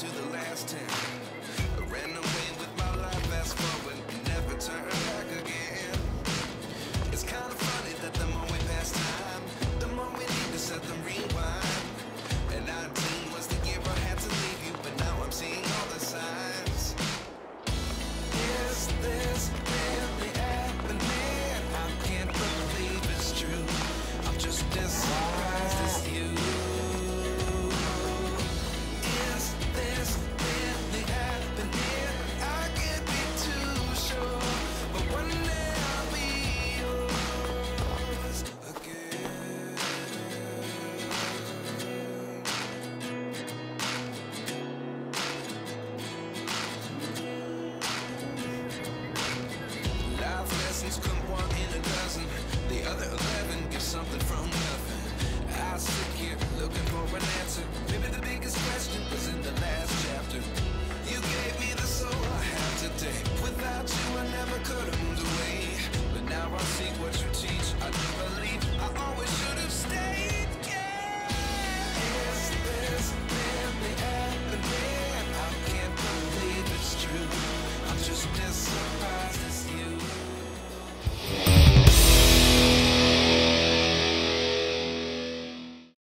to the last 10.